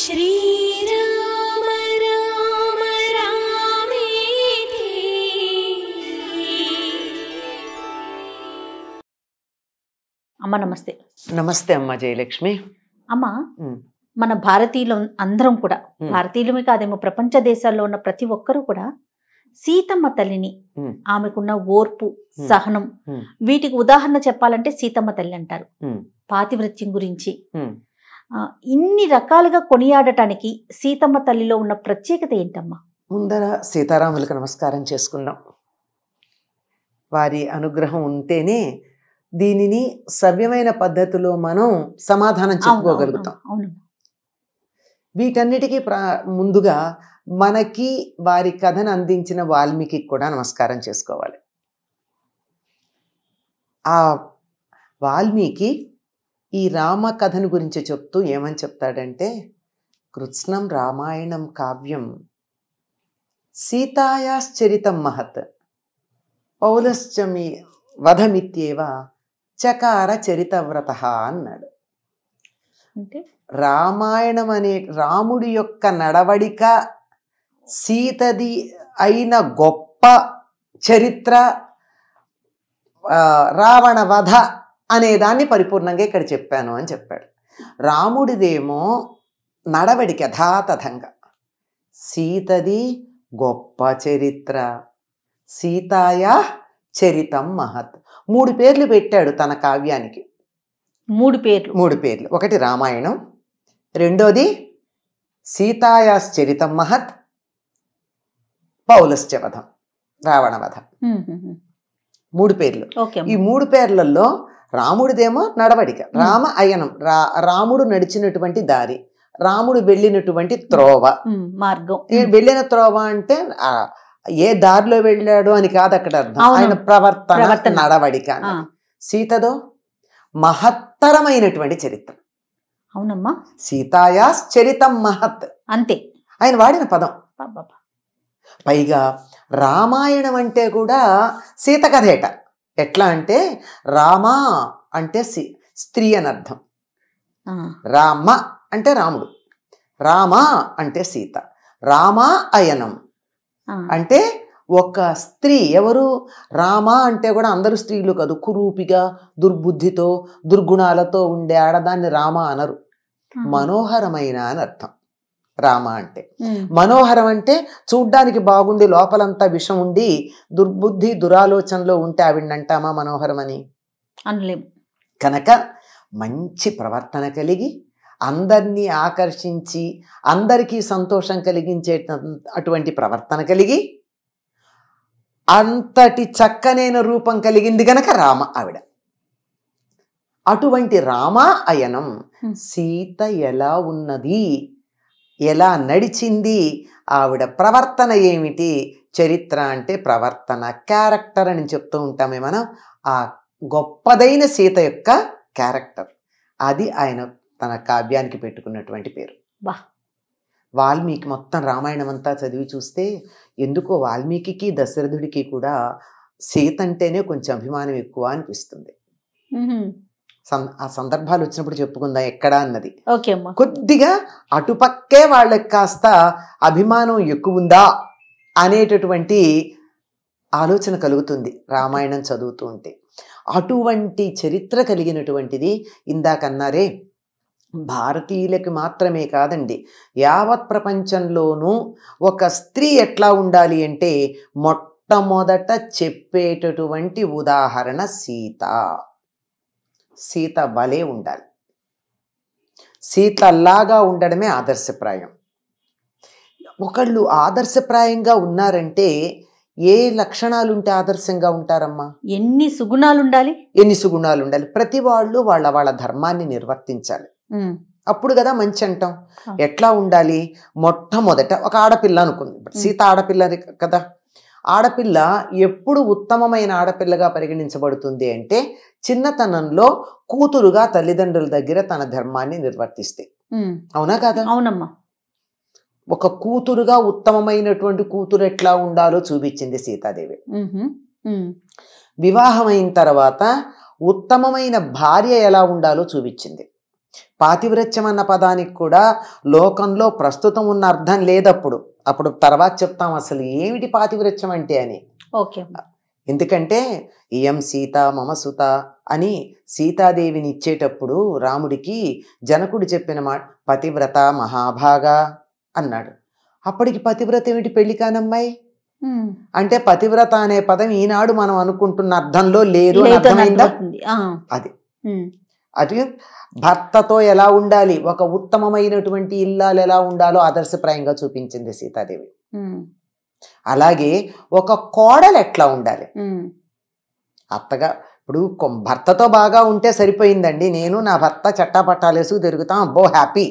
श्रीराम राम रामेति। అమ్మ నమస్తే. నమస్తే అమ్మ జయలక్ష్మి. అమ్మ మన భారతీయులు అందరం కూడా, భారతీయులమే కాదేమో ప్రపంచ దేశాల్లో ఉన్న ప్రతి ఒక్కరూ కూడా సీతమ్మ తల్లిని, ఆమెకున్న ఓర్పు సహనం, వీటికి ఉదాహరణ చెప్పాలంటే సీతమ్మ తల్లి అంటారు. పాతివ్రత్యం గురించి ఇన్ని రకాలుగా కొనియాడటానికి సీతమ్మ తల్లిలో ఉన్న ప్రత్యేకత ఏంటమ్మా? ముందర సీతారాములకు నమస్కారం చేసుకుందాం. వారి అనుగ్రహం ఉంటేనే దీనిని సవ్యమైన పద్ధతిలో మనం సమాధానం చెప్పుకోగలుగుతాం. వీటన్నిటికీ ముందుగా మనకి వారి కథను అందించిన వాల్మీకి కూడా నమస్కారం చేసుకోవాలి. ఆ వాల్మీకి ఈ రామ కథను గురించి చెప్తూ ఏమని చెప్తాడంటే, కృష్ణం రామాయణం కావ్యం సీతాయాశ్చరితం మహత్ పౌలశ్చమి వధమిత్యేవ చకార చరితవ్రత అన్నాడు. అంటే రామాయణం అనే రాముడి యొక్క నడవడిక, సీతది అయిన గొప్ప చరిత్ర, రావణ వధ అనేదాన్ని పరిపూర్ణంగా ఇక్కడ చెప్పాను అని చెప్పాడు. రాముడిదేమో నడవడిక యథాతథంగా, సీతది గొప్ప చరిత్ర, సీతాయా చరితం మహత్. 3 పేర్లు పెట్టాడు తన కావ్యానికి. 3 పేర్లు. ఒకటి రామాయణం, రెండోది సీతాయాస్ చరితం మహత్, పౌలశ్చ వధం రావణ వధ. 3 పేర్లు. ఈ 3 పేర్లలో రాముడిదేమో నడవడిక, రామ అయనం, రాముడు నడిచినటువంటి దారి, రాముడు వెళ్ళినటువంటి త్రోవ మార్గం. వెళ్ళిన త్రోవ అంటే ఏ దారిలో వెళ్ళాడు అని కాదు అక్కడ అర్థం, ఆయన ప్రవర్తన, నడవడిక. సీతదో మహత్తరమైనటువంటి చరిత్ర. అవునమ్మా, సీతాయాస్ చరితం మహత్ అంతే ఆయన వాడిన పదం. పైగా రామాయణం అంటే కూడా సీత కథేట. ఎట్లా అంటే రామ అంటే స్త్రీ అని అర్థం, రామ అంటే రాముడు, రామ అంటే సీత, రామ అయనం అంటే ఒక స్త్రీ. ఎవరు? రామ అంటే కూడా అందరూ స్త్రీలు కాదు, కురూపిగా దుర్బుద్ధితో దుర్గుణాలతో ఉండే ఆడదాన్ని రామ అనరు. మనోహరమైన అని అర్థం రామ అంటే. మనోహరం అంటే చూడ్డానికి బాగుండి లోపలంతా విషం ఉండి దుర్బుద్ధి దురాలోచనలో ఉంటే ఆవిడని అంటామా మనోహరం అని? అనలేము. కనుక మంచి ప్రవర్తన కలిగి అందరినీ ఆకర్షించి అందరికీ సంతోషం కలిగించే అటువంటి ప్రవర్తన కలిగి అంతటి చక్కనైన రూపం కలిగింది గనక రామ ఆవిడ. అటువంటి రామ అయనం, సీత ఎలా ఉన్నది, ఎలా నడిచింది, ఆవిడ ప్రవర్తన ఏమిటి. చరిత్ర అంటే ప్రవర్తన, క్యారెక్టర్ అని చెప్తూ ఉంటామే మనం. ఆ గొప్పదైన సీత యొక్క క్యారెక్టర్, అది ఆయన తన కావ్యానికి పెట్టుకున్నటువంటి పేరు. వాల్మీకి మొత్తం రామాయణం అంతా చదివి చూస్తే ఎందుకో వాల్మీకి, దశరథుడికి కూడా సీత అంటేనే కొంచెం అభిమానం ఎక్కువ అనిపిస్తుంది. ఆ సందర్భాలు వచ్చినప్పుడు చెప్పుకుందాం ఎక్కడా అన్నది. కొద్దిగా అటుపక్కే వాళ్ళకి కాస్త అభిమానం ఎక్కువ ఉందా అనేటటువంటి ఆలోచన కలుగుతుంది రామాయణం చదువుతూ ఉంటే. అటువంటి చరిత్ర కలిగినటువంటిది ఇందాకన్నారే, భారతీయులకి మాత్రమే కాదండి, యావత్ ప్రపంచంలోనూ ఒక స్త్రీ ఎట్లా ఉండాలి అంటే మొట్టమొదట చెప్పేటటువంటి ఉదాహరణ సీత. సీత వలే ఉండాలి, సీతలాగా ఉండడమే ఆదర్శప్రాయం. ఒకళ్ళు ఆదర్శప్రాయంగా ఉన్నారంటే ఏ లక్షణాలు ఉంటే ఆదర్శంగా ఉంటారమ్మా? ఎన్ని సుగుణాలు ఉండాలి. ప్రతి వాళ్ళు వాళ్ళ వాళ్ళ ధర్మాన్ని నిర్వర్తించాలి, అప్పుడు కదా మంచి అంటాం. ఎట్లా ఉండాలి? మొట్టమొదట ఒక ఆడపిల్ల అనుకుంది, సీత ఆడపిల్ల కదా. ఆడపిల్ల ఎప్పుడు ఉత్తమమైన ఆడపిల్లగా పరిగణించబడుతుంది అంటే చిన్నతనంలో కూతురుగా తల్లిదండ్రుల దగ్గర తన ధర్మాన్ని నిర్వర్తిస్తే. అవునా కదా? అవునమ్మా. ఒక కూతురుగా ఉత్తమమైనటువంటి కూతురు ఎట్లా ఉండాలో చూపించింది సీతాదేవి. వివాహం అయిన తర్వాత ఉత్తమమైన భార్య ఎలా ఉండాలో చూపించింది. పాతివ్రత్యం అన్న పదానికి కూడా లోకంలో ప్రస్తుతం ఉన్న అర్థం లేదప్పుడు, అప్పుడు తర్వాత చెప్తాం అసలు ఏమిటి పాతివ్రత్యం అంటే అని. ఓకే. ఎందుకంటే ఇయం సీత మమ సుత అని సీతాదేవిని ఇచ్చేటప్పుడు రాముడికి జనకుడు చెప్పిన మాట పతివ్రత మహాభాగ అన్నాడు. అప్పటికి పతివ్రత ఏమిటి? పెళ్లి కానమ్మాయి అంటే పతివ్రత అనే పదం ఈనాడు మనం అనుకుంటున్న అర్థంలో లేదు అని అర్థమైందా? అది అది భర్తతో ఎలా ఉండాలి, ఒక ఉత్తమమైనటువంటి ఇల్లాలు ఎలా ఉండాలో ఆదర్శప్రాయంగా చూపించింది సీతాదేవి. అలాగే ఒక కోడలు ఎట్లా ఉండాలి, అత్తగా ఇప్పుడు భర్తతో బాగా ఉంటే సరిపోయిందండి, నేను నా భర్త చట్టాపట్టాలేసు తిరుగుతాం అబ్బో హ్యాపీ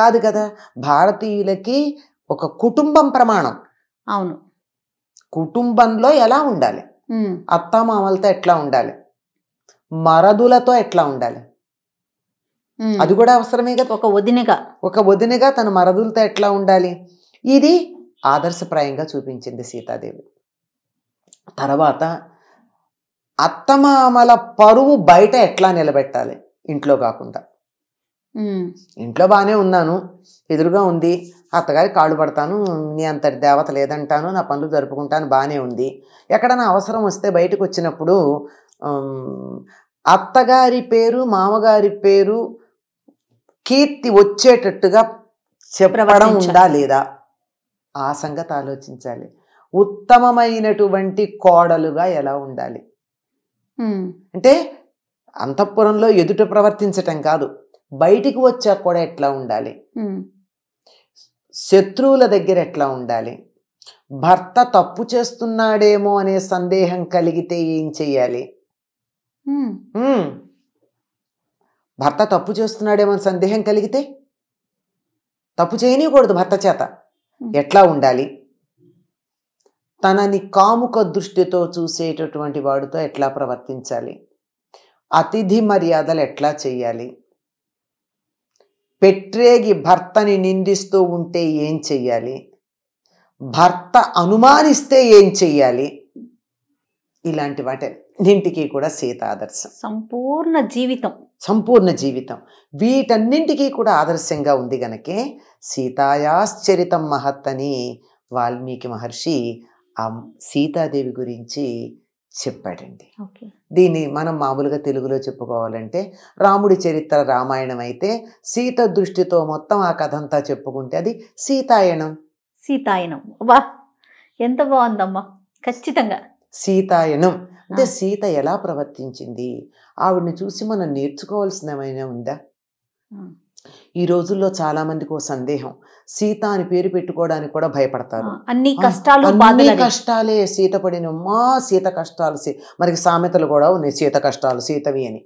కాదు కదా. భారతీయులకి ఒక కుటుంబం ప్రమాణం. అవును. కుటుంబంలో ఎలా ఉండాలి, అత్తమామలతో ఎట్లా ఉండాలి, మరదులతో ఎట్లా ఉండాలి, అది కూడా అవసరమే కదా. ఒక వదినగా తన మరదులతో ఎట్లా ఉండాలి, ఇది ఆదర్శప్రాయంగా చూపించింది సీతాదేవి. తర్వాత అత్తమామల పరువు బయట ఎట్లా నిలబెట్టాలి, ఇంట్లో కాకుండా. ఇంట్లో బాగానే ఉన్నాను, ఎదురుగా ఉంది అత్తగారి కాళ్ళు పడతాను, నీ అంతటి దేవత లేదంటాను, నా పనులు జరుపుకుంటాను, బాగానే ఉంది. ఎక్కడైనా అవసరం వస్తే బయటకు వచ్చినప్పుడు అత్తగారి పేరు మామగారి పేరు కీర్తి వచ్చేటట్టుగా చెప్పడం ఉందా లేదా, ఆ సంగతి ఆలోచించాలి. ఉత్తమమైనటువంటి కోడలుగా ఎలా ఉండాలి అంటే అంతఃపురంలో ఎదుట ప్రవర్తించటం కాదు, బయటికి వచ్చాక కూడా ఎట్లా ఉండాలి, శత్రువుల దగ్గర ఎట్లా ఉండాలి, భర్త తప్పు చేస్తున్నాడేమో అనే సందేహం కలిగితే ఏం చెయ్యాలి, భర్త తప్పు చేస్తున్నాడేమో అని సందేహం కలిగితే తప్పు చేయనీయకూడదు, భర్త చేత ఎట్లా ఉండాలి, తనని కాముక దృష్టితో చూసేటటువంటి వాడితో ఎట్లా ప్రవర్తించాలి, అతిథి మర్యాదలు ఎట్లా చెయ్యాలి, పెట్రేగి భర్తని నిందిస్తూ ఉంటే ఏం చెయ్యాలి, భర్త అనుమానిస్తే ఏం చెయ్యాలి, ఇలాంటి వాటన్నింటికీ కూడా సీత ఆదర్శం. సంపూర్ణ జీవితం వీటన్నింటికీ కూడా ఆదర్శంగా ఉంది గనకే సీతాయాశ్చరితం మహత్ అని వాల్మీకి మహర్షి ఆ సీతాదేవి గురించి చెప్పాడండి. దీన్ని మనం మామూలుగా తెలుగులో చెప్పుకోవాలంటే రాముడి చరిత్ర రామాయణం అయితే సీత దృష్టితో మొత్తం ఆ కథ అంతా చెప్పుకుంటే అది సీతాయణం. వా ఎంత బాగుందమ్మా, ఖచ్చితంగా సీతాయణం అంటే సీత ఎలా ప్రవర్తించింది, ఆవిడని చూసి మనం నేర్చుకోవాల్సినమైనా ఉందా? ఈ రోజుల్లో చాలా మందికి ఓ సందేహం, సీత అని పేరు పెట్టుకోవడానికి కూడా భయపడతారు. అన్ని కష్టాలే సీత పడినమ్మా, సీత కష్టాలు. మనకి సామెతలు కూడా ఉన్నాయి, సీత కష్టాలు సీతవి అని,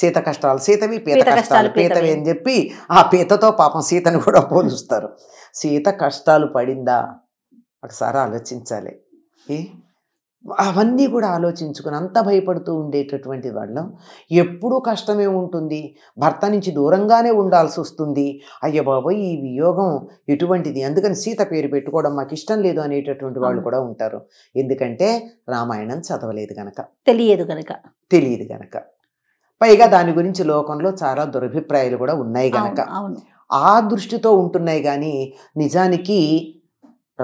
సీత కష్టాలు సీతవి, పీత కష్టాలు పీతవి అని చెప్పి ఆ పీతతో పాపం సీతను కూడా పోలుస్తారు. సీత కష్టాలు పడిందా? ఒకసారి ఆలోచించాలి. అవన్నీ కూడా ఆలోచించుకుని అంత భయపడుతూ ఉండేటటువంటి వాళ్ళం, ఎప్పుడూ కష్టమే ఉంటుంది, భర్త నుంచి దూరంగానే ఉండాల్సి వస్తుంది, అయ్య బాబోయ్ ఈ వియోగం ఎటువంటిది, అందుకని సీత పేరు పెట్టుకోవడం మాకు ఇష్టం లేదు అనేటటువంటి వాళ్ళు కూడా ఉంటారు. ఎందుకంటే రామాయణం చదవలేదు గనక, తెలియదు గనక పైగా దాని గురించి లోకంలో చాలా దురభిప్రాయాలు కూడా ఉన్నాయి గనక ఆ దృష్టితో ఉంటున్నాయి. కానీ నిజానికి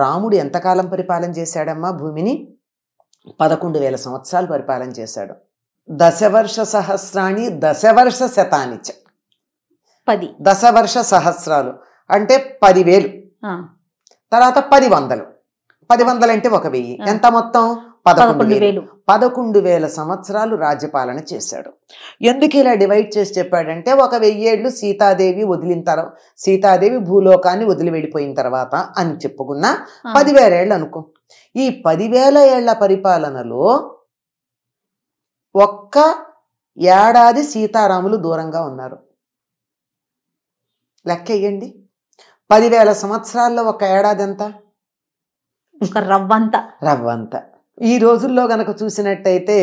రాముడు ఎంతకాలం పరిపాలన చేశాడమ్మా భూమిని? 11,000 సంవత్సరాలు పరిపాలన చేశాడు. దశవర్ష సహస్రాన్ని దశవర్ష శతాన్ని, దశవర్ష సహస్రాలు అంటే 10,000, తర్వాత 10,000, 10,000 అంటే 1,000, ఎంత మొత్తం 11,000. 11,000 సంవత్సరాలు రాజ్యపాలన చేశాడు. ఎందుకు ఇలా డివైడ్ చేసి చెప్పాడంటే 1,000 ఏళ్ళు సీతాదేవి వదిలిన తర్వాత, సీతాదేవి భూలోకాన్ని వదిలి వెళ్ళిపోయిన తర్వాత అని చెప్పుకున్నా 10,000 ఏళ్ళు అనుకో. ఈ 10,000 ఏళ్ల పరిపాలనలో ఒక్క ఏడాది సీతారాములు దూరంగా ఉన్నారు. లెక్క వేయండి, 10,000 సంవత్సరాల్లో ఒక ఏడాది ఎంత? రవ్వంత. ఈ రోజుల్లో గనక చూసినట్టయితే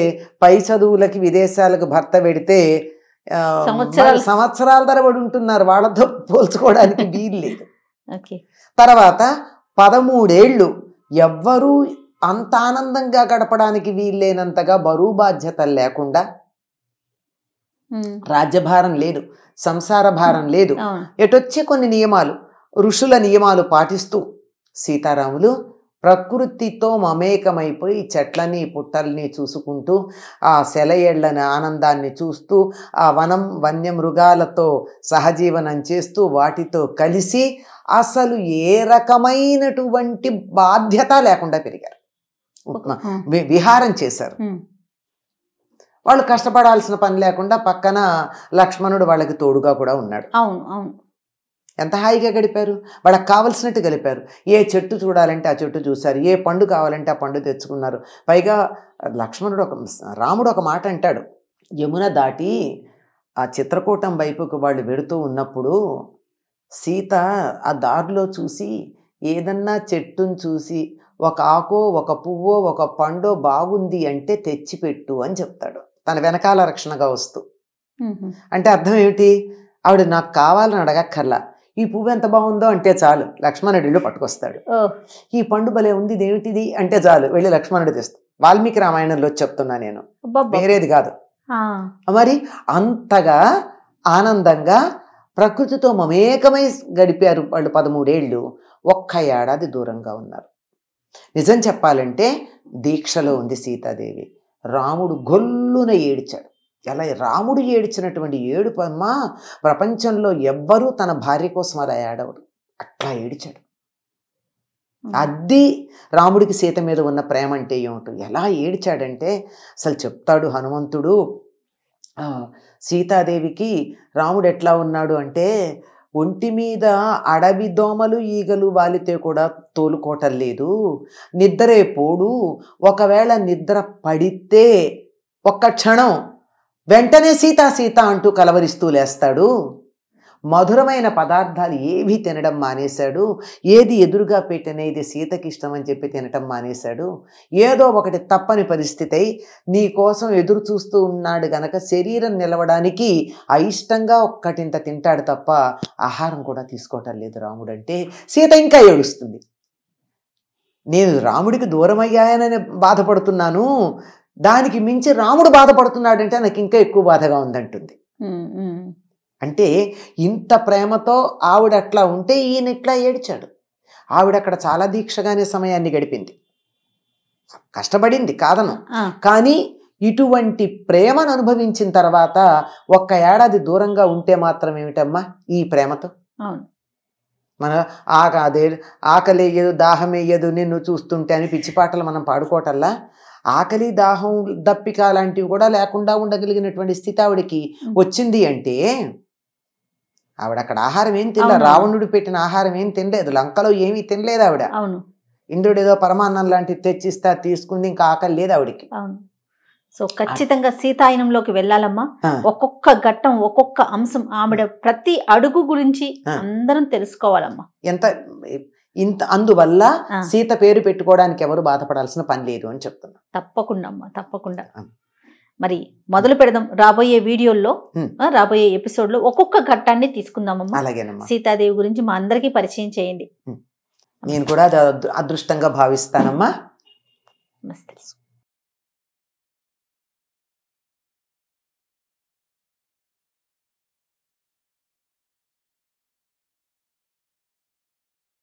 పై చదువులకి విదేశాలకు భర్త పెడితే సంవత్సరాల తరబడి ఉంటున్నారు, వాళ్ళతో పోల్చుకోవడానికి వీలు లేదు. తర్వాత 13 ఏళ్ళు ఎవ్వరూ అంత ఆనందంగా గడపడానికి వీల్లేనంతగా బరువు బాధ్యతలు లేకుండా రాజ్యభారం లేదు, సంసార భారం లేదు. ఎటొచ్చే కొన్ని నియమాలు, ఋషుల నియమాలు పాటిస్తూ సీతారాములు ప్రకృతితో మమేకమైపోయి చెట్లని పుట్టల్ని చూసుకుంటూ, ఆ సెలయేళ్లని ఆనందాన్ని చూస్తూ, ఆ వనం వన్యమృగాలతో సహజీవనం చేస్తూ, వాటితో కలిసి అసలు ఏ రకమైనటువంటి బాధ్యత లేకుండా పెరిగారు, విహారం చేశారు. వాళ్ళు కష్టపడాల్సిన పని లేకుండా పక్కన లక్ష్మణుడు వాళ్ళకి తోడుగా కూడా ఉన్నాడు. అవును అవును, ఎంత హాయిగా గడిపారు. వాళ్ళకి కావలసినట్టు గడిపారు. ఏ చెట్టు చూడాలంటే ఆ చెట్టు చూశారు, ఏ పండు కావాలంటే ఆ పండు తెచ్చుకున్నారు. పైగా రాముడు ఒక మాట అంటాడు, యమున దాటి ఆ చిత్రకూటం వైపుకు వాళ్ళు వెడుతూ ఉన్నప్పుడు సీత ఆ దారిలో చూసి ఏదన్నా చెట్టును చూసి ఒక ఆకో ఒక పువ్వో ఒక పండో బాగుంది అంటే తెచ్చిపెట్టు అని చెప్తాడు, తన వెనకాల రక్షణగా వస్తూ. అంటే అర్థం ఏమిటి, ఆవిడ నాకు కావాలని అడగక్కర్లా, ఈ పువ్వు ఎంత బాగుందో అంటే చాలు లక్ష్మణుడిలో పట్టుకొస్తాడు. ఈ పండు భలే ఉంది ఇదేమిటిది అంటే చాలు వెళ్ళి లక్ష్మణుడు తెస్తాడు. వాల్మీకి రామాయణంలో చెప్తున్నా నేను, వేరేది కాదు. మరి అంతగా ఆనందంగా ప్రకృతితో మమేకమై గడిపారు వాళ్ళు 13 ఏళ్ళు. ఒక్క ఏడాది దూరంగా ఉన్నారు. నిజం చెప్పాలంటే దీక్షలో ఉంది సీతాదేవి. రాముడు గొల్లున ఏడిచాడు. అలా రాముడు ఏడిచినటువంటి ఏడుపమ్మ ప్రపంచంలో ఎవ్వరూ తన భార్య కోసం అలా ఏడవడు. అట్లా ఏడిచాడు. అది రాముడికి సీత మీద ఉన్న ప్రేమ అంటే ఏమిటో. ఎలా ఏడిచాడంటే అసలు చెప్తాడు హనుమంతుడు, సీతాదేవికి రాముడు ఎట్లా ఉన్నాడు అంటే ఒంటి మీద అడవి దోమలు ఈగలు వాలితే కూడా తోలుకోవటం లేదు, నిద్రే పోడు, ఒకవేళ నిద్ర పడితే ఒక్క క్షణం వెంటనే సీతా సీత అంటూ కలవరిస్తూ లేస్తాడు, మధురమైన పదార్థాలు ఏవి తినడం మానేశాడు, ఏది ఎదురుగా పెట్టినా ఇది సీతకి ఇష్టమని చెప్పి తినటం మానేశాడు, ఏదో ఒకటి తప్పని పరిస్థితి అయి నీ కోసం ఎదురు చూస్తూ ఉన్నాడు గనక శరీరం నిలవడానికి అయిష్టంగా ఒక్కటింత తింటాడు తప్ప ఆహారం కూడా తీసుకోవటం లేదు రాముడు అంటే సీత ఇంకా ఏడుస్తుంది. నేను రాముడికి దూరం అయ్యానని బాధపడుతున్నాను, దానికి మించి రాముడు బాధపడుతున్నాడంటే నాకు ఇంకా ఎక్కువ బాధగా ఉందంటుంది. అంటే ఇంత ప్రేమతో ఆవిడ అట్లా ఉంటే ఈయన ఇట్లా ఏడ్చాడు. ఆవిడ అక్కడ చాలా దీక్షగానే సమయాన్ని గడిపింది, కష్టపడింది కాదను, కానీ ఇటువంటి ప్రేమను అనుభవించిన తర్వాత ఒక్క ఏడాది దూరంగా ఉంటే మాత్రం ఏమిటమ్మా ఈ ప్రేమతో మన ఆకలేయదు దాహమేయదు నిన్ను చూస్తుంటే అని పిచ్చి పాటలు మనం పాడుకోవటల్లా, ఆకలి దాహం దప్పిక లాంటివి కూడా లేకుండా ఉండగలిగినటువంటి స్థితి ఆవిడకి వచ్చింది అంటే ఆవిడ అక్కడ ఆహారం ఏం తినలేదు, రావణుడు పెట్టిన ఆహారం ఏం తినలేదు, లంకలో ఏమీ తినలేదు ఆవిడ. ఇంద్రుడు ఏదో పరమాన్నం లాంటివి తెచ్చిస్తా తీసుకుంది, ఇంకా ఆకలి లేదు ఆవిడకి. సో ఖచ్చితంగా సీతాయనంలోకి వెళ్ళాలమ్మా. ఒక్కొక్క ఘట్టం ఒక్కొక్క అంశం ఆవిడ ప్రతి అడుగు గురించి అందరం తెలుసుకోవాలమ్మా. ఇంత అందువల్ల సీత పేరు పెట్టుకోవడానికి ఎవరు బాధపడాల్సిన పని లేదు అని చెప్తున్నా. తప్పకుండా అమ్మా, తప్పకుండా. మరి మొదలు పెడదాం. రాబోయే వీడియోల్లో, రాబోయే ఎపిసోడ్ లో ఒక్కొక్క ఘట్టాన్ని తీసుకుందామమ్మా. అలాగేనమ్మా. సీతాదేవి గురించి మా అందరికీ పరిచయం చేయండి. నేను కూడా అదృష్టంగా భావిస్తానమ్మా. నమస్తే.